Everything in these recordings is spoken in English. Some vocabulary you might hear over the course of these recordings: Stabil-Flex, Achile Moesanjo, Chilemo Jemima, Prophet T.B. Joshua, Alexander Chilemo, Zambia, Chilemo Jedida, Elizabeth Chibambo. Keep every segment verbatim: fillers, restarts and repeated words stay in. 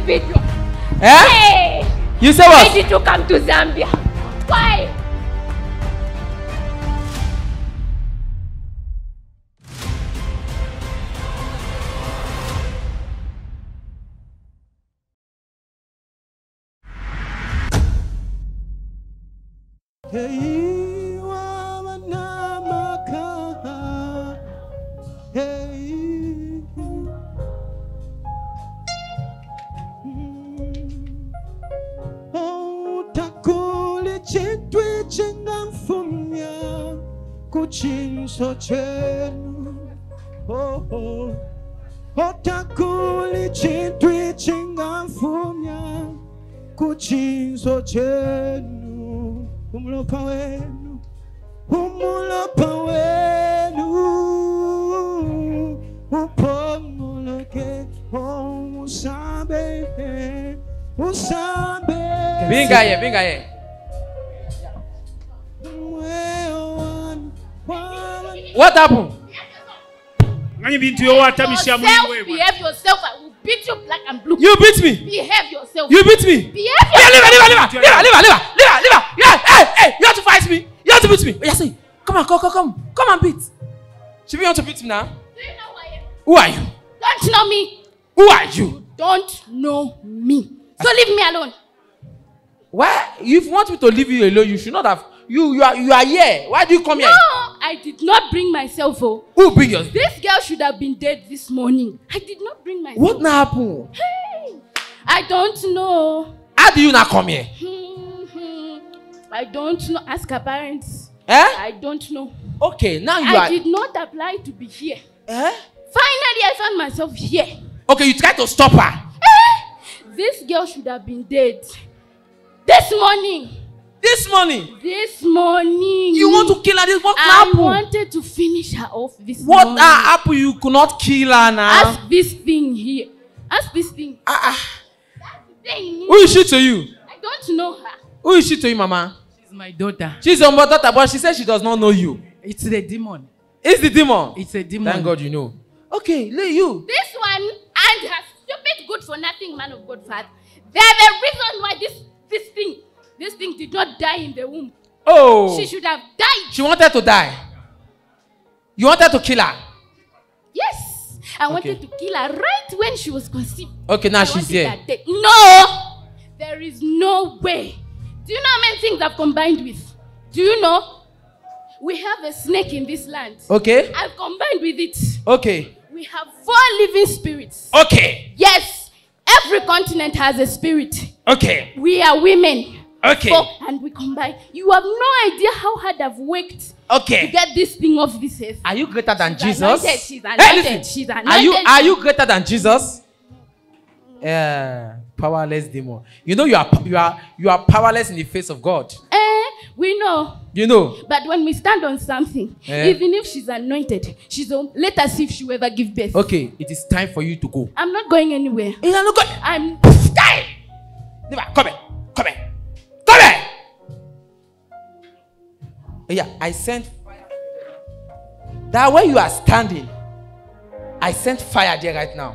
video. Eh? Hey! You say what? Why did you come to Zambia? Why? Hey, Wamanamaka. Hey, oh, Takuli Chitwe Chingam Fumia Kuchin Sochen. Oh, oh, oh, Takuli Chitwe Chingam Fumia Kuchin Sochen. Umulo pawenu, umulo pawenu, upomuleke, usabe, usabe. Vinga ye, vinga ye. What happened? Behave yourself. I will beat you black and blue. You beat me. Behave yourself. You beat me. Behave yourself. Leave her, leave her, leave her, leave her, leave her. Yeah, hey, hey, you have to fight me. You have to beat me. Oh, yeah, say, come on, come, come, come, come and beat. Should we want to beat him now? Do you know who I am? Who are you? Don't know me. Who are you? You don't know me. So I... leave me alone. Why? If you want me to leave you alone, you should not have. You, you are, you are here. Why do you come no, here? No, I did not bring myself. Oh, who bring yourself? This girl should have been dead this morning. I did not bring myself. What now happened? Hey, I don't know. How do you not come here? Mm-hmm. I don't know. Ask her parents. Eh? I don't know. Okay, now you I are. I did not apply to be here. Eh? Finally, I found myself here. Okay, you tried to stop her. Eh? This girl should have been dead this morning. This morning. This morning. You want to kill her this? What happened? I wanted to finish her off this what morning. What happened? You could not kill her now. Ask this thing here. Ask this thing. Ah, uh, uh. thing. Who is she to you? I don't know her. Who is she to you, Mama? She's my daughter. She's your daughter, but she says she does not know you. It's the demon. It's the demon. It's a demon. Thank God you know. Okay, lay you. This one and her stupid good for nothing man of God father. They are the reason why this this thing. This thing did not die in the womb. Oh. She should have died. She wanted to die. You wanted to kill her? Yes. I okay. wanted to kill her right when she was conceived. Okay, now I she's here. No. There is no way. Do you know how many things I've combined with? Do you know? We have a snake in this land. Okay. I've combined with it. Okay. We have four living spirits. Okay. Yes. Every continent has a spirit. Okay. We are women. Okay. So, and we combine. You have no idea how hard I've worked okay. to get this thing off this earth. Are you greater than she's Jesus? Anointed. She's anointed. Hey, listen. She's anointed. Are you are you greater than Jesus? Yeah, powerless demon. You know you are you are you are powerless in the face of God. Eh, we know. You know. But when we stand on something, eh? Even if she's anointed, she's on. Let us see if she will ever give birth. Okay, it is time for you to go. I'm not going anywhere. You are not going. I'm dying. Come here. Come here. Yeah, I sent fire. That way you are standing, I sent fire there right now.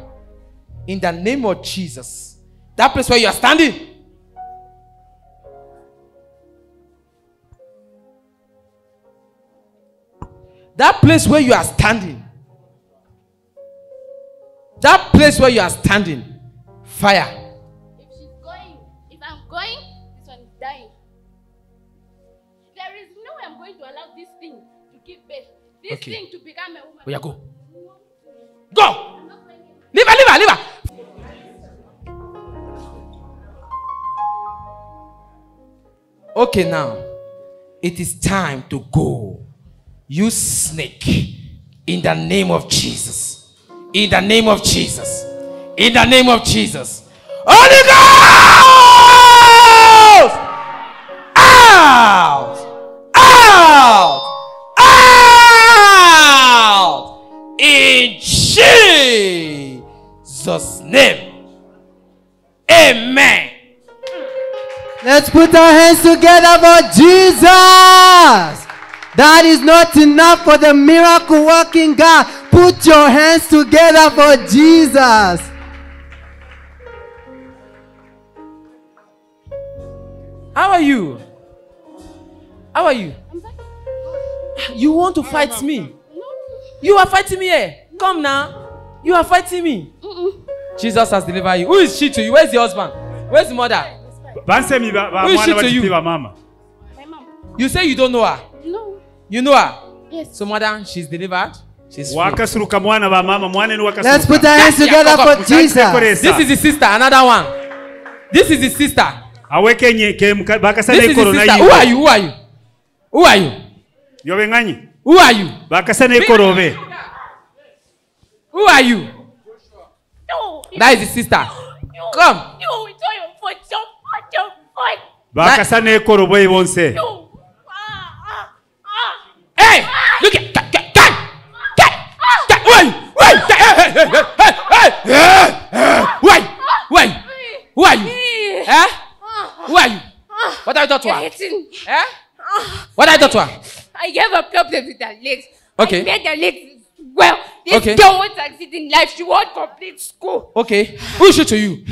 In the name of Jesus. That place where you are standing. That place where you are standing. That place where you are standing. Fire. If she's going, if I'm going, this one is dying. There is no way I'm going to allow this thing to give birth. This okay. thing to become a woman. We are go. Go! Leave her, leave her, leave her! Okay, now. It is time to go. You snake. In the name of Jesus. In the name of Jesus. In the name of Jesus. Holy Ghost! Out! Out! Out! In Jesus' name. Amen. Let's put our hands together for Jesus. That is not enough for the miracle working God. Put your hands together for Jesus. How are you? How are you? You want to fight me? You are fighting me here. Come now. You are fighting me. Jesus has delivered you. Who is she to you? Where's the husband? Where's the mother? Who is she to you? You say you don't know her? No. You know her? Yes. So, madam, she's delivered. She's free. Let's put our hands together for Jesus. This is his sister, another one. This is his sister. This is his sister. Who are you? Who are you? Who are you? Who are you? Who are you? Who are you? No. That is his sister. No. Come. No, it's not your fault. It's your fault. It's your fault. No. Hey! Look at that. Who are you? Eh? Who are you? What are you talking to? Eh? What are you talking to? I have a problem with her legs. Okay. I made her legs well. This okay. girl won't succeed in life. She won't complete school. Okay. Who is she to you?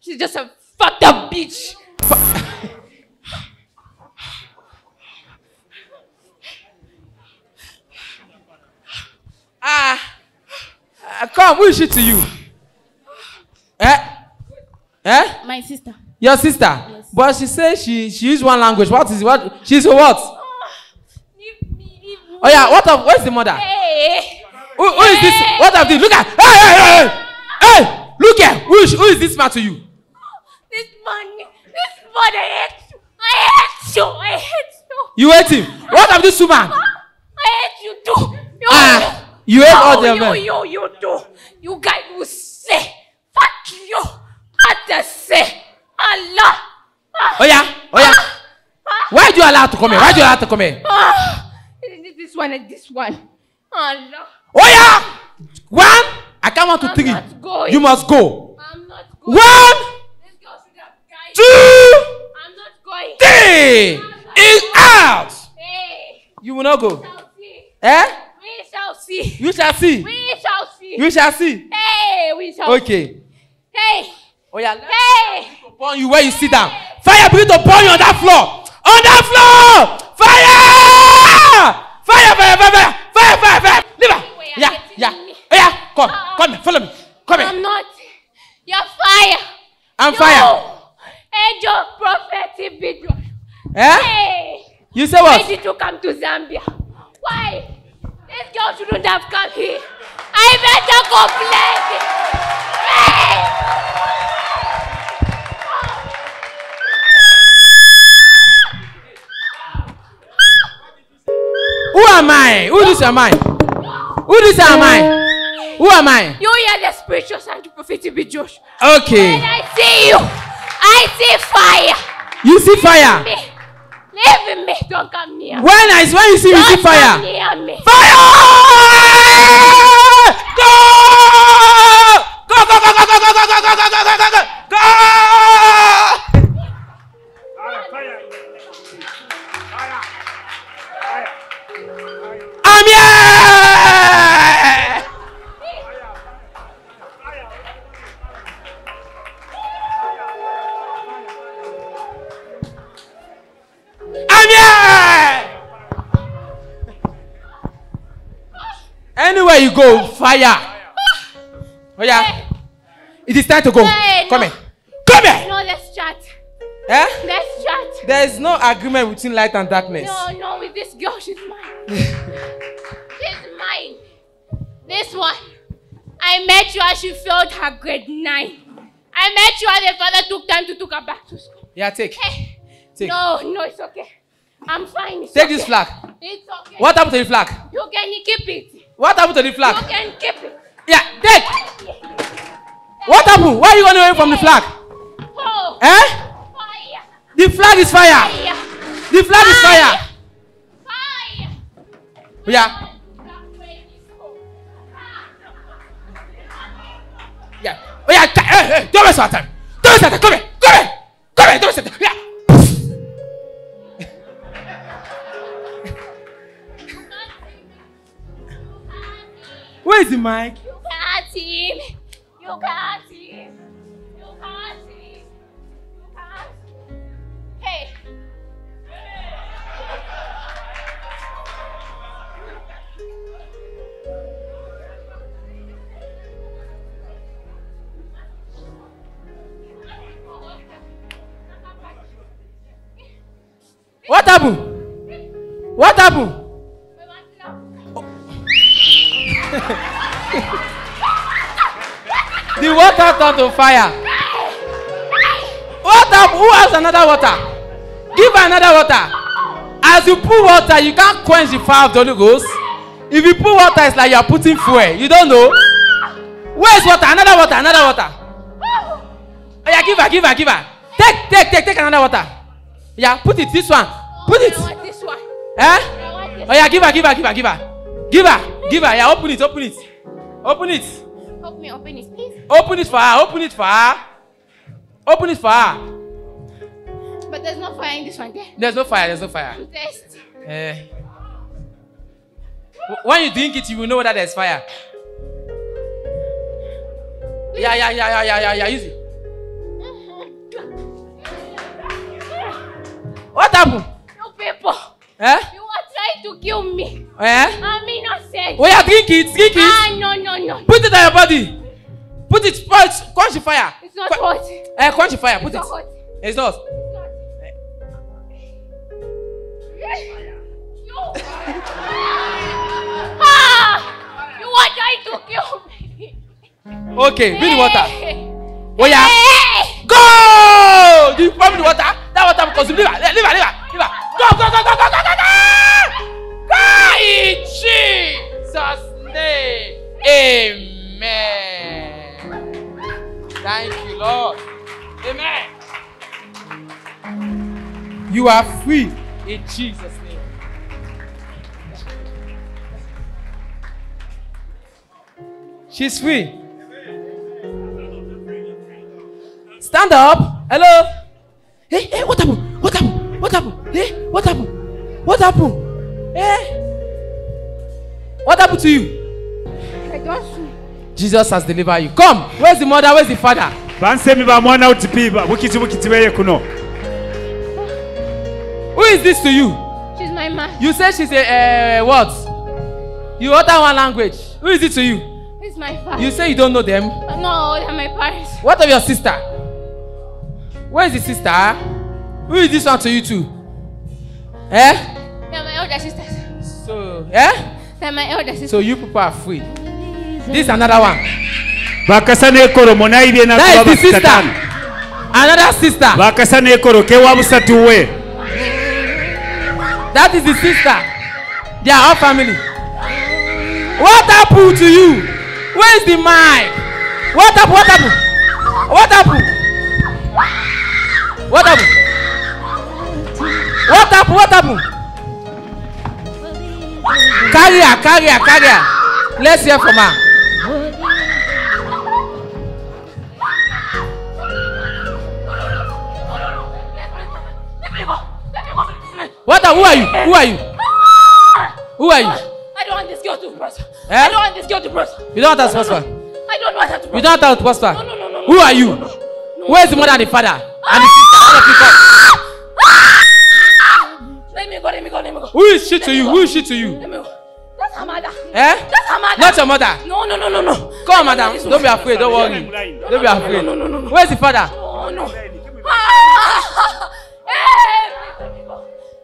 She's just a fucked up bitch. Ah. Uh, come, who is she to you? Eh? Eh? My sister. Your sister? Yes. But she says she, she used one language. What is what? She's a what? Oh yeah, what of where's the mother? Hey. Who, who is this? What of this? Look at hey, hey, hey, hey, hey, look at who is who is this man to you? This man, this man, I hate you, I hate you, I hate you. You hate him. What of this woman? I hate you too. You, ah, you hate no, all the men. You, you, you too. You guys will say, fuck you. What say? Allah. Oh yeah, oh yeah. Why do you allow to come here? Why do you allow to come here? This one and this one. Oh, no. Oh yeah! One, I can't want to three. You must go. I'm not going. One, this girl should have died. Two, I'm not going. Three, is out. Hey. You will not go. We shall see. Eh? We shall see. You shall see. We shall see. You shall see. Hey, we shall okay. see. Okay. Hey. Oh yeah. Hey. Upon you where you hey. sit down. Fire breathe upon you on that floor. On that floor. Fire! Fire, fire, fire, fire, fire, fire, fire. Leave her. Yeah, yeah, yeah. Come, uh, come, follow me. Come here. I'm not. You're fire. I'm you. fire. Angel Prophet T B Eh? Hey. You say what? Why did you come to Zambia? Why? This girl shouldn't have come here. I better complain. Hey. Who am I? Who this am I? Who this am I? Who am I? You hear the spiritual sound of Prophet T B Joshua. Okay. When I see you, I see fire. You see fire? Leave me. Leave me. Don't come near me. When I when you see Don't you see fire. Come near me. Fire! Go! Go, go, go, go, go, go, go, go, go, go, go, go, go! Yeah! I'm here! Anywhere you go, fire. Oh yeah. Hey. It is time to go. Hey, Come no. here. Come here. No, let's chat. Eh? Let's chat. There is no agreement between light and darkness. No, no, with this girl, she's mine. Mine. This one, I met you as she failed her grade nine. I met you as the father took time to take her back to school. Yeah, take. Hey. Take. No, no, it's okay. I'm fine. It's take okay. this flag. It's okay. What happened to the flag? You can keep it. What happened to the flag? You can keep it. Yeah, take. What happened? Why are you running away from the flag? Oh. Eh? Fire. The flag is fire. fire. The flag fire. is fire. Fire. Yeah. Yeah. Oh yeah. Hey, hey. Don't waste our time. Don't waste our time. Come here. Come here. Come here. Don't waste our time. Yeah. Where is the mic? You can't see him. You can't see him. You can't see him. You can't see him. Hey. What happened? What happened? The water turned to fire. What happened? Who has another water? Give another water. As you pour water, you can't quench the fire of the Holy Ghost. If you pour water, it's like you are putting fuel. You don't know. Where's water? Another water. Another water. Yeah, give her. Give her. Give her. Take, take, take, take another water. Yeah, put it, this one. Put it. I want this one. Eh? Oh yeah, give her, give her, give her, give her. Give her, give her. Yeah, open it, open it. Open it. Help me open it, please. Open it for her, open it for her. Open it for her. But there's no fire in this one, there. There's no fire, there's no fire. Taste. Eh. When you drink it, you will know that there's fire. Yeah, yeah, yeah, yeah, yeah, yeah, yeah, use it. What happened? You people. Eh? You are trying to kill me. Eh? I'm innocent. Oh yeah, drink it, drink it. Ah, no, no, no. Put it on your body. Put it, put it, quench the fire. It's not Qu hot. Eh, quench the fire, put it's it. Not it's not hot. It's not. No. Ah, you are trying to kill me. Okay, hey. Bring the water. Oh yeah. Hey. Go! Do you pump the water? That water because leave her, leave her, leave her, leave her. Go, go, go, go, go, go, go, go! Go in Jesus' name. Amen. Thank you, Lord. Amen. You are free in Jesus' name. She's free. Stand up. Hello. Hey, hey, what happened? What happened? What happened? Hey, what happened? What happened? Hey, what happened to you? I don't see. Jesus has delivered you. Come, where's the mother? Where's the father? Who is this to you? She's my mom. You say she's a uh, what? You utter one language. Who is it to you? It's my father. You say you don't know them? No, they're my parents. What of your sister? Where is the sister? Who is this one to you too? Eh? They're my elder sisters. So, eh? They're my elder sisters. So you people are free. This is another one. That is the sister. Another sister. That is the sister. They are all family. What happened to you? Where is the mic? What happened? What happened? What happened? What happened? What happened? What happened? Carry her, carry her, carry her. Let's hear from her. What are, who are you? Who are you? Who are you? I don't want this girl to prosper. Eh? I don't want this girl to prosper. You don't want her to prosper? I don't want her to prosper. You don't want her to prosper? No, no, no, no. Who are you? Where's the mother and the father? And the sister. Let me go, let me go, let me go. Who is she to you? Who is she to you? Let me go. That's her mother. Eh? That's her mother. Not your mother. No, no, no, no, no. Come, madam. Don't be afraid. Don't worry. Don't be afraid. No, no, no, no. Where's the father? Oh no.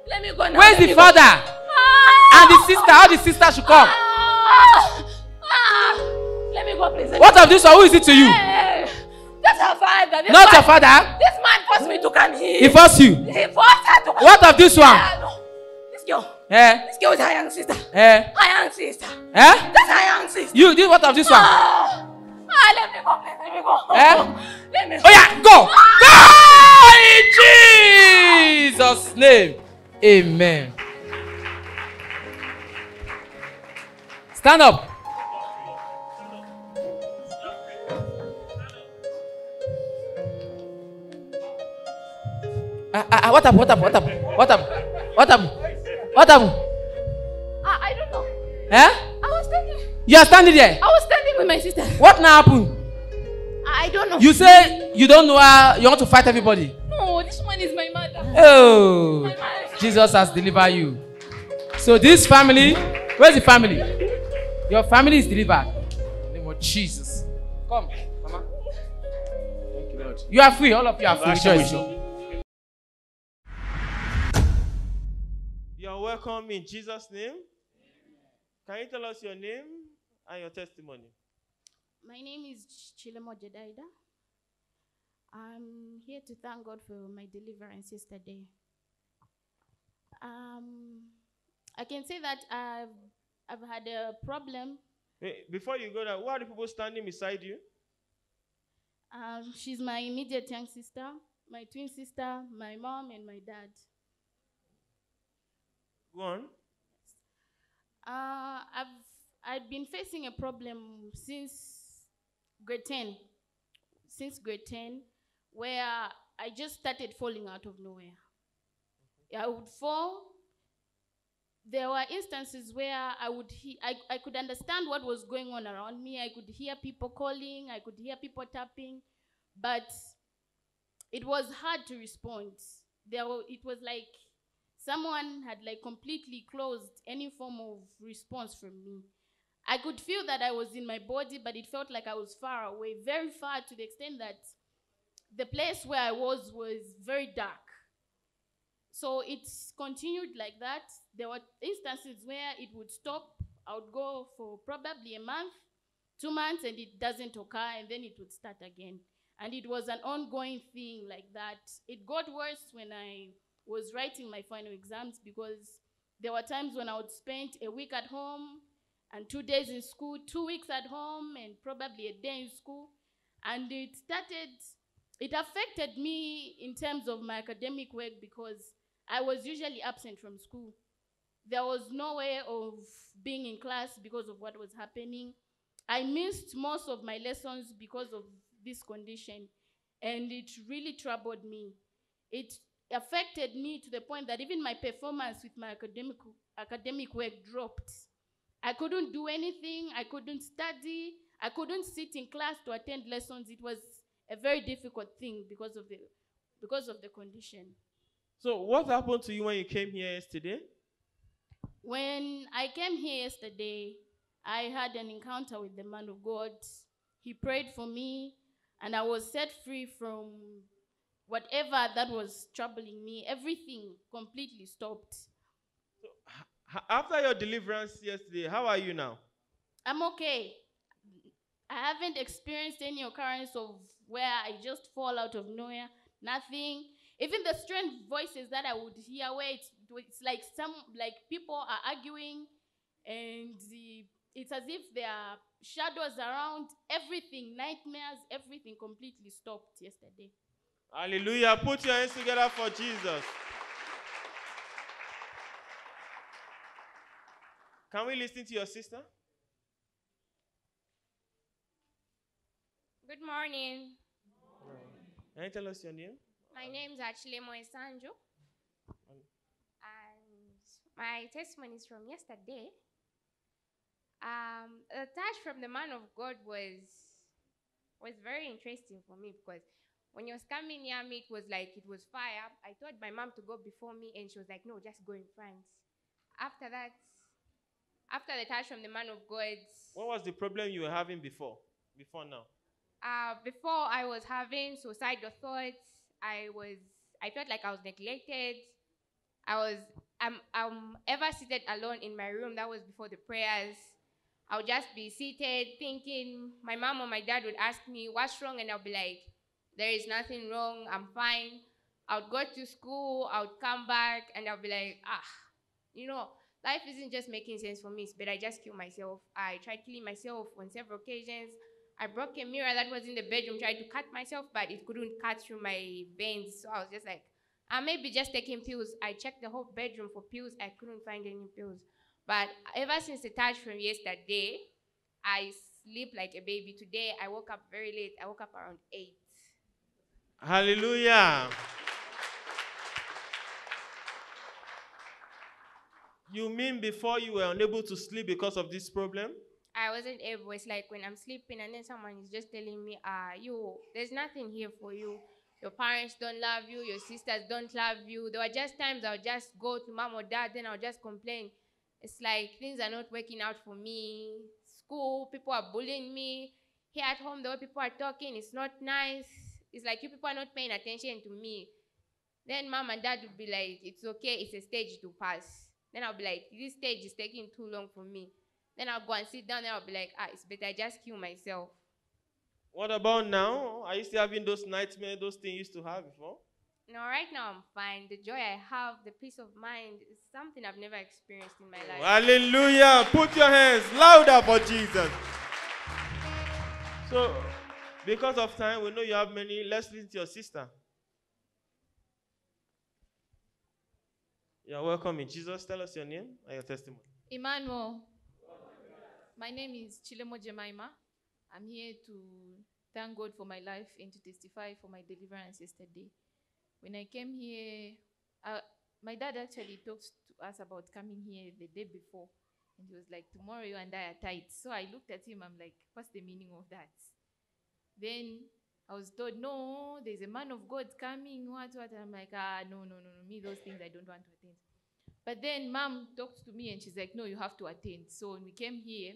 Let me go now. Where's the father? And the sister. How the sister should come? Let me go, please. What of this one? Who is it to you? That's her father. This Not man, your father. This man forced me to come here. He forced you. He forced her to come. What of this one? Yeah, no. This girl. Eh? This girl is her young sister. Eh? Her young sister. Eh? That's her young sister. You did what of this one? Ah, ah, let me go, please. Let me go. Eh? Let me go. Oh yeah, go. Ah! Go in Jesus' name. Amen. Stand up. Ah, ah, ah, what happened? What happened? What happened? What happened? What happened? What happened? Ah, I don't know. Eh? I was standing. You are standing there? I was standing with my sister. What now happened? I don't know. You say you don't know how you want to fight everybody? No, this one is my mother. Oh, my mother. Jesus has delivered you. So this family, where's the family? Your family is delivered. In the name of Jesus. Come, Mama. Thank you, Lord. You are free. All of you are free. welcome in Jesus' name. Amen. Can you tell us your name and your testimony? My name is Chilemo Jedida. I'm here to thank God for my deliverance yesterday. Um, I can say that I've, I've had a problem. Hey, before you go there, who are the people standing beside you? Um, she's my immediate young sister, my twin sister, my mom, and my dad. Go on. Uh, I've I've been facing a problem since grade ten, since grade ten, where I just started falling out of nowhere. I would fall. There were instances where I would he I, I could understand what was going on around me. I could hear people calling. I could hear people tapping. But it was hard to respond. There were, it was like someone had like completely closed any form of response from me. I could feel that I was in my body, but it felt like I was far away, very far, to the extent that the place where I was was very dark. So it continued like that. There were instances where it would stop. I would go for probably a month, two months, and it doesn't occur, and then it would start again. And it was an ongoing thing like that. It got worse when I was writing my final exams, because there were times when I would spend a week at home and two days in school, two weeks at home, and probably a day in school. And it started, it affected me in terms of my academic work, because I was usually absent from school. There was no way of being in class because of what was happening. I missed most of my lessons because of this condition, and it really troubled me. It affected me to the point that even my performance with my academic, academic work dropped. I couldn't do anything. I couldn't study. I couldn't sit in class to attend lessons. It was a very difficult thing because of the, because of the condition. So what happened to you when you came here yesterday? When I came here yesterday, I had an encounter with the man of God. He prayed for me, and I was set free from whatever that was troubling me. Everything completely stopped. So, after your deliverance yesterday, how are you now? I'm okay. I haven't experienced any occurrence of where I just fall out of nowhere, nothing. Even the strange voices that I would hear, where it's, it's like some, like people are arguing, and the, it's as if there are shadows around, everything, nightmares, everything completely stopped yesterday. Hallelujah. Put your hands together for Jesus. Can we listen to your sister? Good morning. Good morning. Can you tell us your name? My um, name is Achile Moesanjo, and my testimony is from yesterday. Um, the touch from the man of God was was very interesting for me, because when he was coming near me, it was like it was fire. I told my mom to go before me, and she was like, "No, just go in front." After that, after the touch from the man of God, what was the problem you were having before? Before now? Uh, before I was having suicidal thoughts. I was, I felt like I was neglected. I was, I'm, I'm ever seated alone in my room. That was before the prayers. I would just be seated thinking. My mom or my dad would ask me, "What's wrong?" And I'll be like, "There is nothing wrong. I'm fine." I would go to school. I would come back, and I'll be like, "Ah, you know, life isn't just making sense for me. It's better I just kill myself." I tried killing myself on several occasions. I broke a mirror that was in the bedroom, tried to cut myself, but it couldn't cut through my veins. So I was just like, I may be just taking pills. I checked the whole bedroom for pills. I couldn't find any pills. But ever since the touch from yesterday, I sleep like a baby. Today, I woke up very late. I woke up around eight. Hallelujah. You mean before you were unable to sleep because of this problem? I wasn't able. It's like when I'm sleeping and then someone is just telling me, "Ah, you, there's nothing here for you. Your parents don't love you. Your sisters don't love you." There were just times I would just go to mom or dad, then I would just complain. It's like things are not working out for me. School, people are bullying me. Here at home, the way people are talking, it's not nice. It's like you people are not paying attention to me. Then mom and dad would be like, "It's okay. It's a stage to pass." Then I'll be like, this stage is taking too long for me. Then I'll go and sit down and I'll be like, ah, it's better I just kill myself. What about now? Are you still having those nightmares, those things you used to have before? No, right now I'm fine. The joy I have, the peace of mind is something I've never experienced in my life. Oh, hallelujah. Put your hands louder for Jesus. So, because of time, we know you have many. Let's listen to your sister. You are welcome in Jesus. Tell us your name and your testimony. Emmanuel. My name is Chilemo Jemima. I'm here to thank God for my life and to testify for my deliverance yesterday. When I came here, uh, my dad actually talked to us about coming here the day before. And he was like, tomorrow you and I are tight. So I looked at him, I'm like, what's the meaning of that? Then I was told, no, there's a man of God coming, what, what? I'm like, ah, no, no, no, no, me, those things I don't want to attend. But then mom talked to me and she's like, no, you have to attend. So when we came here,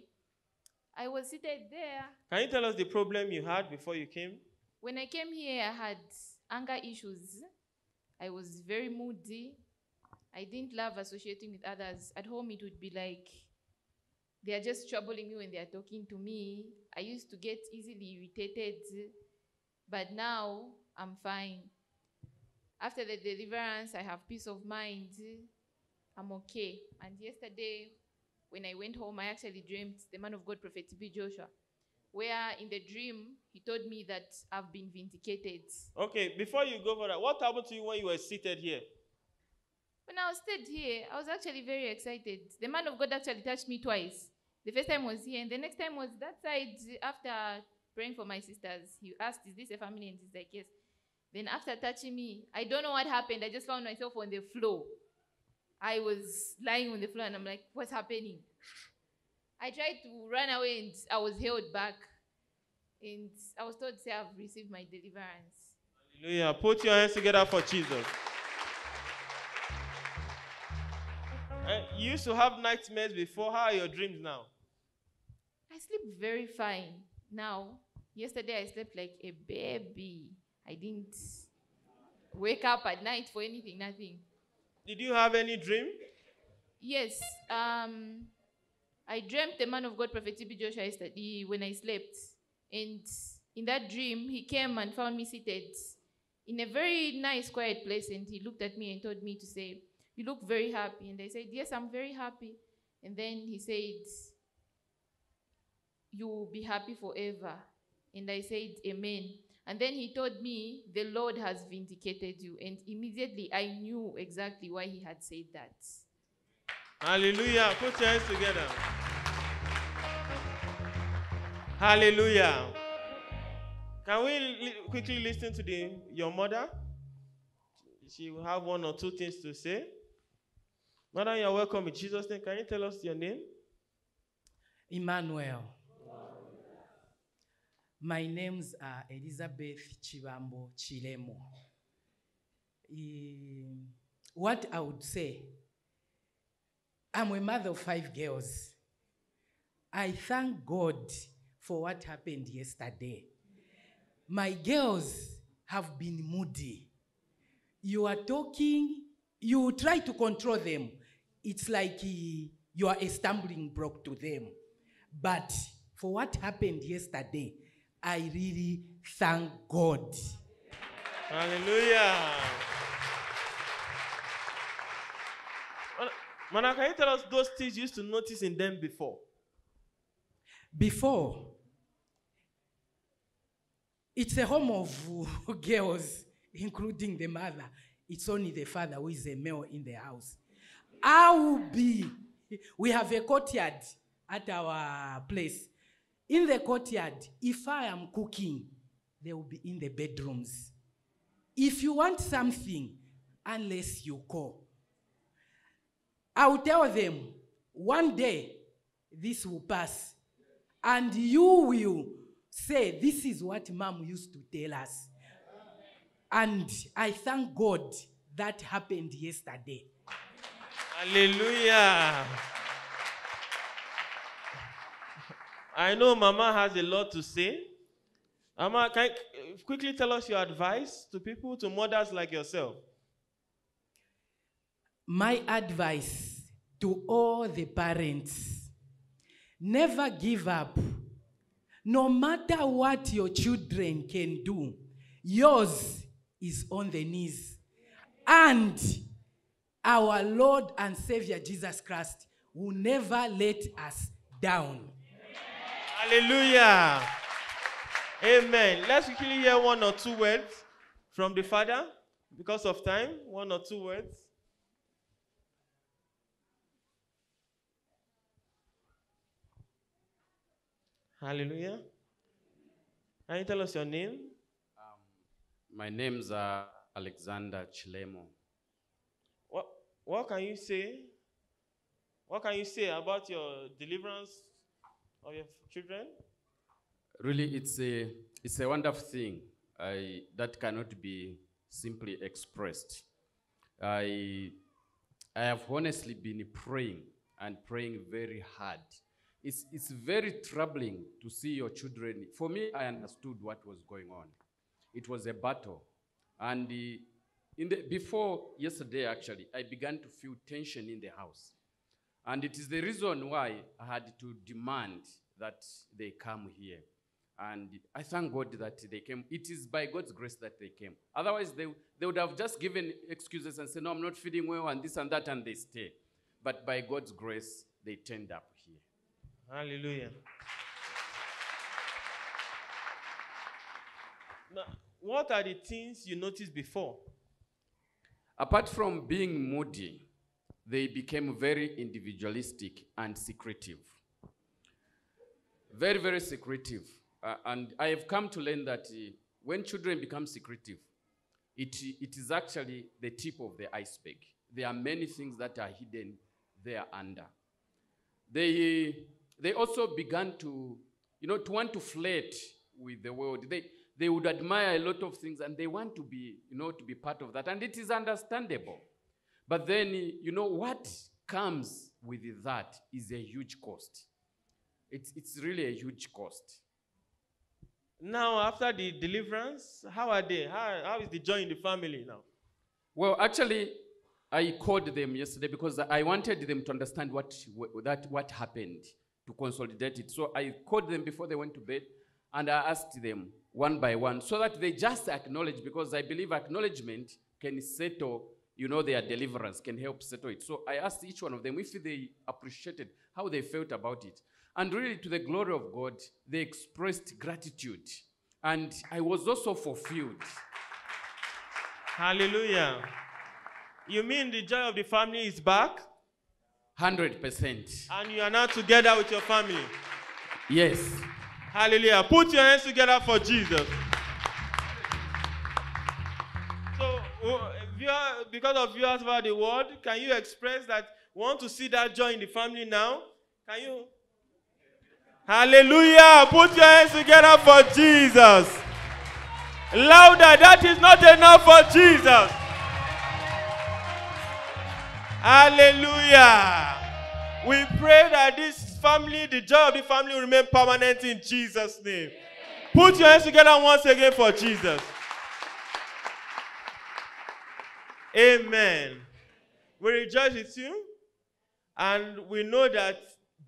I was seated there. Can you tell us the problem you had before you came? When I came here, I had anger issues. I was very moody. I didn't love associating with others. At home, it would be like, they are just troubling me when they are talking to me. I used to get easily irritated, but now I'm fine. After the deliverance, I have peace of mind. I'm okay. And yesterday, when I went home, I actually dreamed the man of God, Prophet T B Joshua, where in the dream, he told me that I've been vindicated. Okay, before you go for that, what happened to you when you were seated here? When I was seated here, I was actually very excited. The man of God actually touched me twice. The first time was here, and the next time was that side. After praying for my sisters, he asked, is this a family? And he's like, yes. Then after touching me, I don't know what happened. I just found myself on the floor. I was lying on the floor, and I'm like, what's happening? I tried to run away, and I was held back. And I was told, say, I've received my deliverance. Hallelujah. Put your hands together for Jesus. Uh, you used to have nightmares before. How are your dreams now? I sleep very fine now. Yesterday, I slept like a baby. I didn't wake up at night for anything, nothing. Did you have any dream? Yes. Um, I dreamt the man of God, Prophet T B Joshua, yesterday when I slept. And in that dream, he came and found me seated in a very nice, quiet place. And he looked at me and told me to say, you look very happy. And I said, yes, I'm very happy. And then he said, you will be happy forever. And I said, amen. And then he told me, the Lord has vindicated you. And immediately I knew exactly why he had said that. Hallelujah. Put your hands together. Hallelujah. Can we li quickly listen to the, your mother? She will have one or two things to say. Mother, you're welcome in Jesus' name. Can you tell us your name? Emmanuel. My names are Elizabeth Chibambo Chilemo. Um, what I would say, I'm a mother of five girls. I thank God for what happened yesterday. My girls have been moody. You are talking, you try to control them. It's like you are a stumbling block to them. But for what happened yesterday, I really thank God. Hallelujah. Mana, can you tell us those things you used to notice in them before? Before, it's a home of girls, including the mother. It's only the father who is a male in the house. I will be, we have a courtyard at our place. In the courtyard, if I am cooking, they will be in the bedrooms. If you want something, unless you call, I will tell them, one day, this will pass. And you will say, this is what mom used to tell us. And I thank God that happened yesterday. Hallelujah. I know Mama has a lot to say. Mama, can you quickly tell us your advice to people, to mothers like yourself? My advice to all the parents, never give up. No matter what your children can do, yours is on the knees. And our Lord and Savior Jesus Christ will never let us down. Hallelujah. Amen. Let's quickly hear one or two words from the Father. Because of time, one or two words. Hallelujah. Can you tell us your name? Um, my name's uh, Alexander Chilemo. What, what can you say? What can you say about your deliverance of your children? Really, it's a, it's a wonderful thing I, that cannot be simply expressed. I, I have honestly been praying and praying very hard. It's, it's very troubling to see your children. For me, I understood what was going on. It was a battle. And the, in the, before yesterday, actually, I began to feel tension in the house. And it is the reason why I had to demand that they come here. And I thank God that they came. It is by God's grace that they came. Otherwise, they, they would have just given excuses and said, no, I'm not feeling well, and this and that, and they stay. But by God's grace, they turned up here. Hallelujah. Now, what are the things you noticed before? Apart from being moody, they became very individualistic and secretive. Very, very secretive. Uh, and I have come to learn that uh, when children become secretive, it, it is actually the tip of the iceberg. There are many things that are hidden there under. They... They also began to, you know, to want to flirt with the world. They, they would admire a lot of things, and they want to be, you know, to be part of that. And it is understandable. But then, you know, what comes with that is a huge cost. It's, it's really a huge cost. Now, after the deliverance, how are they? How, how is the joy in the family now? Well, actually, I called them yesterday because I wanted them to understand what, that, what happened, to consolidate it. So I called them before they went to bed, and I asked them one by one so that they just acknowledge, because I believe acknowledgement can settle, you know, their deliverance, can help settle it. So I asked each one of them if they appreciated how they felt about it. And really, to the glory of God, they expressed gratitude. And I was also fulfilled. Hallelujah. You mean the joy of the family is back? one hundred percent. And you are now together with your family. Yes. Hallelujah. Put your hands together for Jesus. So, because of viewers about the world, can you express that we want to see that joy in the family now? Can you? Hallelujah. Put your hands together for Jesus. Louder. That is not enough for Jesus. Hallelujah. We pray that this family, the joy of the family, will remain permanent in Jesus' name. Amen. Put your hands together once again for Jesus. Amen. We rejoice with you, and we know that